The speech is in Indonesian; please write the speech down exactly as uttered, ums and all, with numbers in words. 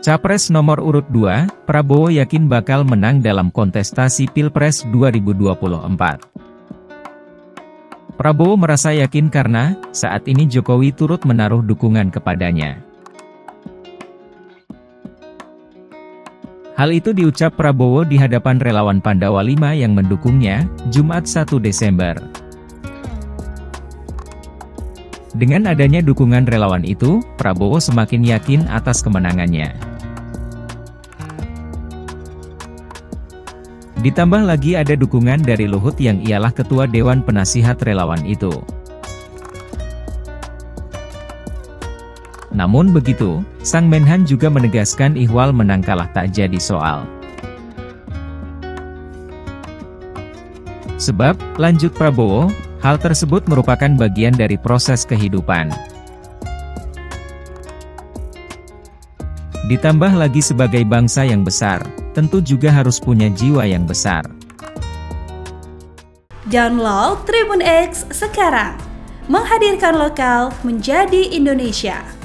Capres nomor urut dua, Prabowo yakin bakal menang dalam kontestasi Pilpres dua ribu dua puluh empat. Prabowo merasa yakin karena, saat ini Jokowi turut menaruh dukungan kepadanya. Hal itu diucap Prabowo di hadapan relawan Pandawa Lima yang mendukungnya, Jumat satu Desember. Dengan adanya dukungan relawan itu, Prabowo semakin yakin atas kemenangannya. Ditambah lagi ada dukungan dari Luhut yang ialah ketua Dewan Penasihat relawan itu. Namun begitu, sang Menhan juga menegaskan ihwal menang kalah tak jadi soal. Sebab, lanjut Prabowo, hal tersebut merupakan bagian dari proses kehidupan. Ditambah lagi sebagai bangsa yang besar, tentu juga harus punya jiwa yang besar. Download TribunX sekarang. Menghadirkan lokal menjadi Indonesia.